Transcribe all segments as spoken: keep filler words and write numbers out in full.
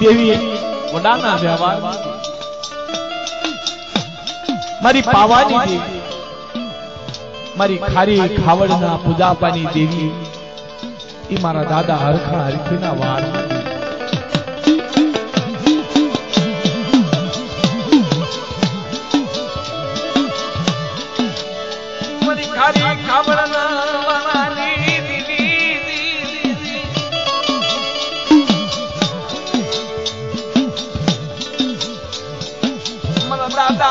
देवी वडाना व्यवहार मारी पावानी देवी मारी खारी खावड़ना पूजापानी देवी ई मारा दादा हरखा हरखीना वार मारी खारी खावड़ना दादा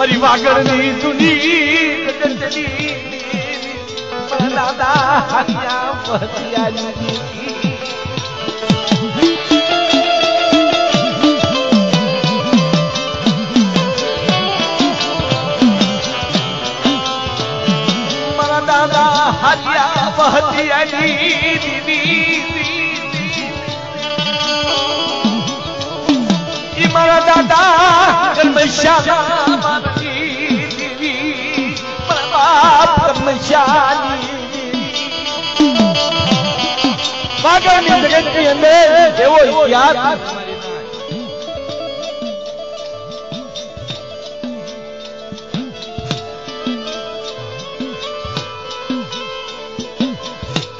मरी वागरनी सुनी गजनी दादा हरिया बतिया दादा हरिया बतिया दीदी मारा दादा कर्मशाली देवी बाप कर्मशाली वागरनी जगत के अंदर देवो इतिहास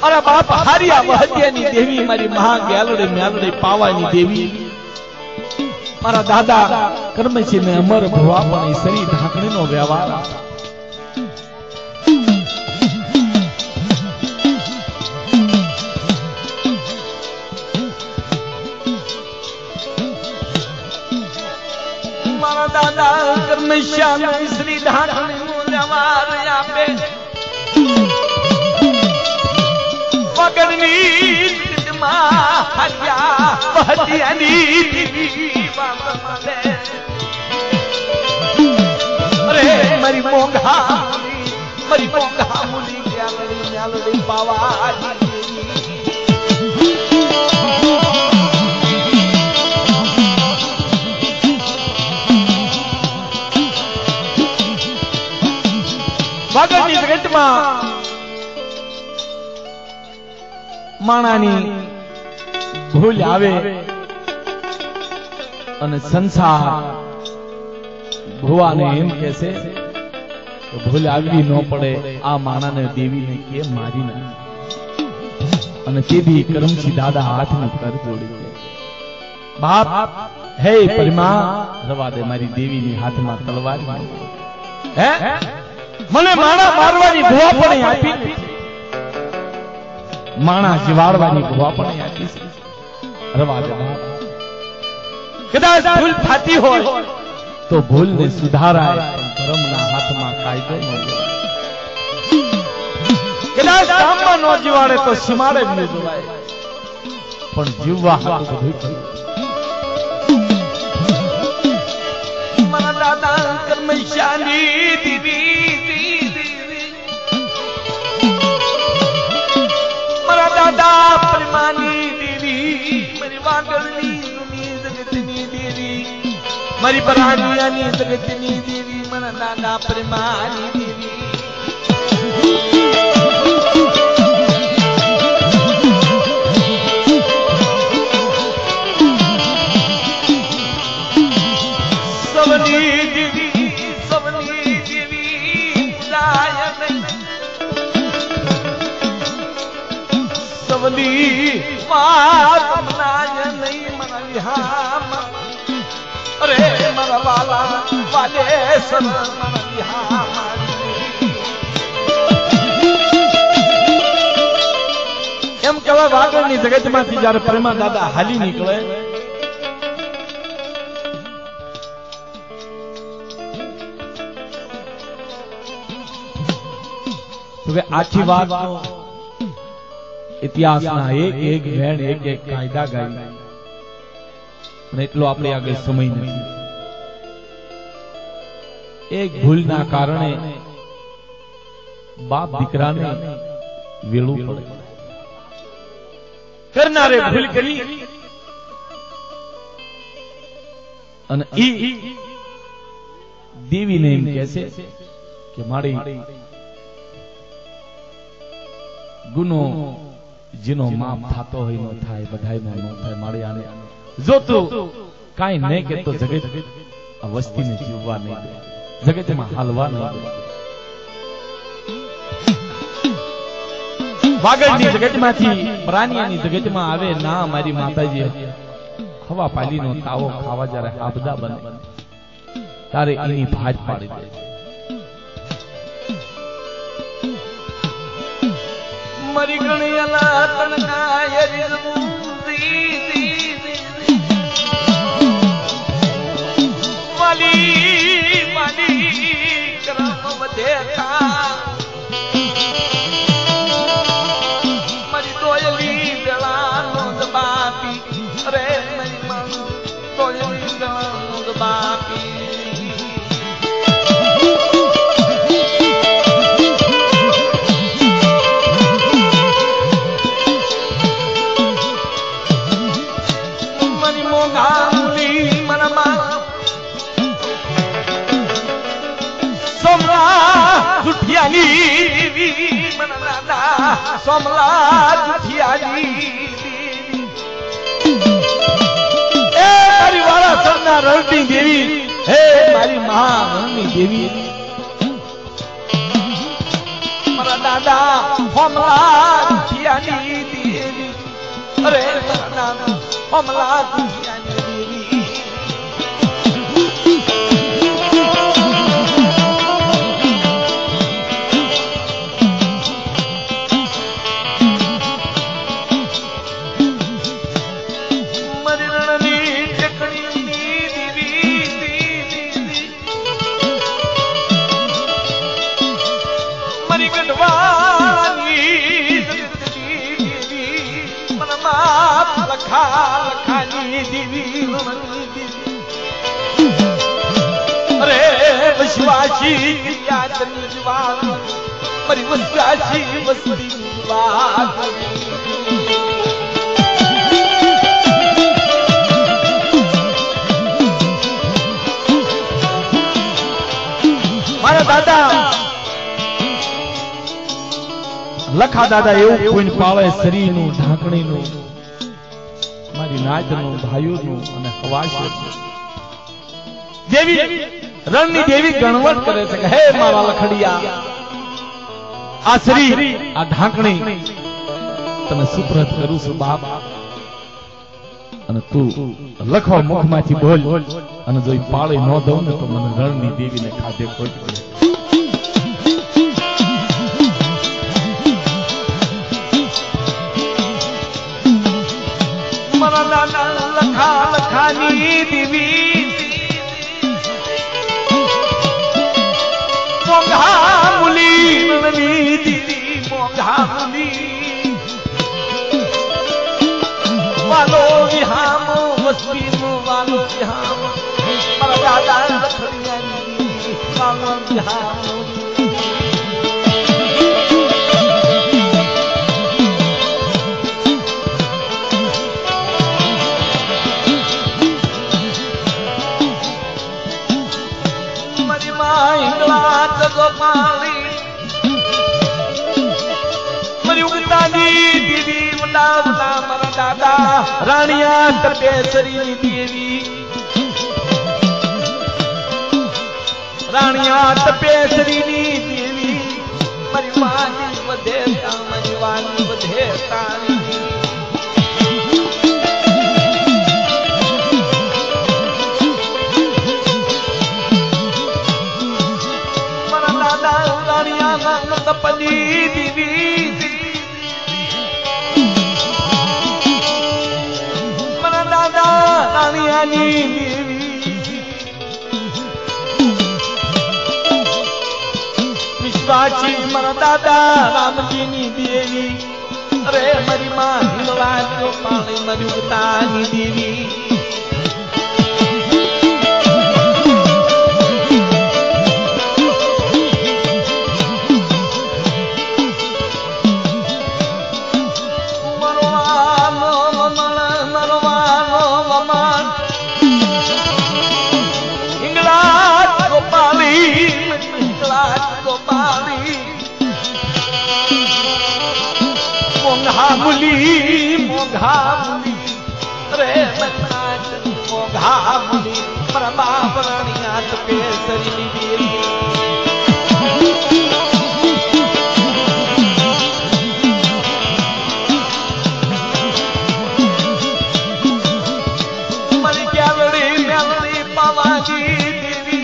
अरे बाप हरिया वहत्यानी देवी मारी महा ग्यालड़े म्यालड़े पावानी देवी मारा दादा कर्मशी ने अमर भवा पाई सरी ढाकने नो व्यवहार मारा दादा कर्मशी ने सरी ढाकने नो व्यवहार यहाँ पे पकड़नी हरिया बहतियानी अरे मरी मोंघा मरी मोंघा मुली ग्यालड़ी ग्यालड़ी पावानी वागरनी जगत मां माणानी भूल आवे અને સંસાર ભુવાને એમ કહેશે તો ભૂલ આવી ન પડે આ માણાને દેવીને કે મારી નાખી અને તેથી કરમસી દાદા હાથને કર જોડી બાપ હે પરમા રવા દે મારી દેવીની હાથમાં તલવાર હે મને માણા મારવાની ભુવા પણ આપી માણા જીવાડવાની ભુવા પણ આપી છે રવા દે બાપ કદાચ ભૂલ થતી હોય તો ભૂલને સુધારાય ધર્મના હાથમાં કાયદો ન જોવાય કદાચ કામમાં ન જીવાડે તો સીમાડે ન જોવાય પણ જીવવા હાથ બધું મારા દાદા કર્મશાલી દીવી દીવી सदा परमानी देवी मेरी वांगड़नी नुनी जगतनी देवी मेरी परानी जगतनी देवी मन दादा परमानी देवी वाले सब एम कહેવાય વાગડની જગતમાંથી જ્યારે પરમા દાદા હાલી નીકળે હવે આખી વાત ઇતિહાસના એક એક વેણ એક એક કાયદા ગાઈ અને એટલો આપણે આગળ સમય નથી एक भूल ना कारणे बाप दीकरा ने वेलू पड़े करना रे भूल करी अन ई देवी ने एम कैसे कि मारी गुनो जिनो माफ थातो होय न थाय बधाय न थाय मारी आने जो तू काई नहीं के तो जगत अवस्थी में जीववा नहीं दे जगत में हलवा वागड़नी जगत में प्राणियानी जगत में आवे ना मारी माताजी हवा पाली नो तावो खावा जरा आपदा बने तारे इनी भाज पाड़ी दे मरी गणियाला तनकाय रिजमुंदी वाली देखा मरी तोयली बेला नोंद बापी अरे मरी मन तोयली बेला नोंद बापी मरी मोगा मुली मनमा जुठियाली देवी मन राधा सोमला जुठियाली ए मारी वाला सन्ना रणनी देवी हे मारी मां रणनी देवी मन दादा सोमला जुठियाली देवी अरे मन दादा सोमला जुठियाली देवी विश्वासी याद निजवान मरी विश्वासी वस्ती निजवान मारा दादा लखा दादा एवं कोई पावे शरीर नु ढांकणी नु मारी नाच नु भाइयों नु अने हवाश देवी रणनी देवी गणवट करे सके हे मारा लखड़िया आ शरीर आ ढांकणी तने सुप्रत करू सु बाप अने तू लखो मुख माथी बोल अने जोई पाळे न दऊ ने तो मने रणनी देवी ने खाधे खोट पड़े मारा लाला लखा लखानी देवी मुली नननी दीदी मोघा मुली वालो विहाम वस्ती मो वालो विहाम पर दादा लखड़िया नी वालो विहाम रा पनी दीवी मना दादा रानिया नी देवी विश्वाची मना दादा रामजी नी देवी अरे मरी मां हिमवाद पाणी मरी उतानी देवी मुली मोघा मुली रे मनाच मोघा मुली परमा प्राणिया पे सरी देवी मरी केवड़ी मेवड़ी पावानी देवी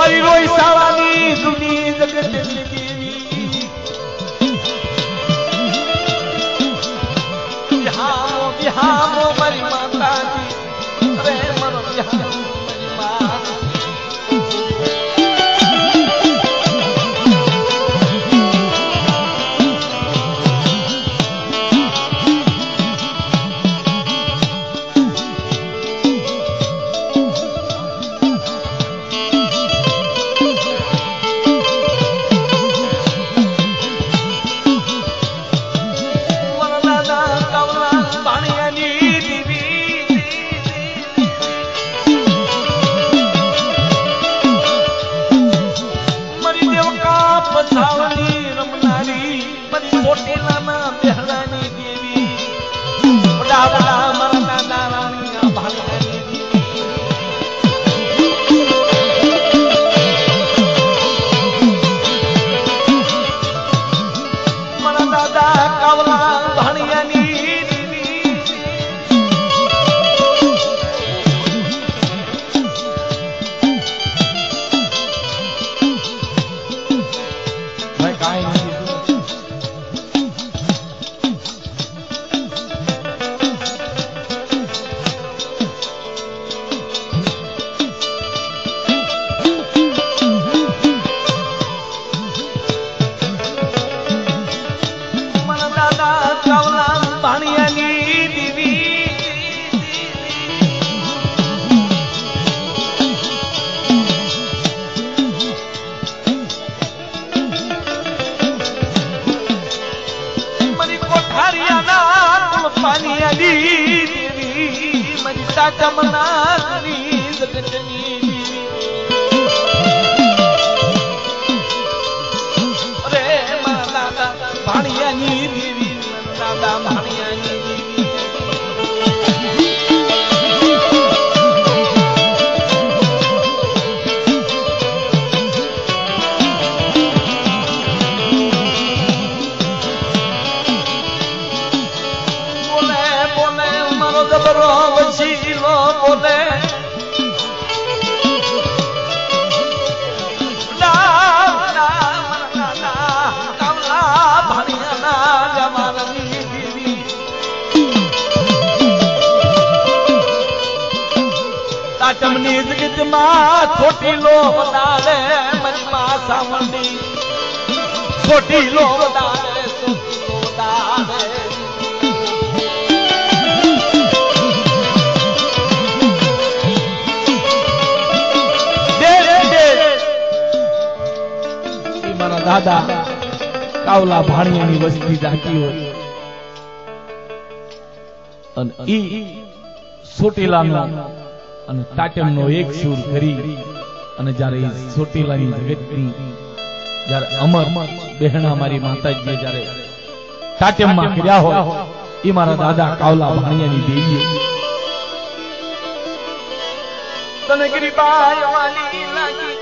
मरी रोई सावानी दुनी जगत देवी हामो मरी माता जी रे मरो बिहामो मरी माता नो एक सूर करी અને જ્યારે સોટીલાની જગતની જ્યારે અમર બહેણ અમારી માતાજી જ્યારે તાટેમમાં કર્યા હોય એ મારા દાદા કાવલા ભાણિયાની દેવીએ તને ગરીબાઈ વાલી લાગી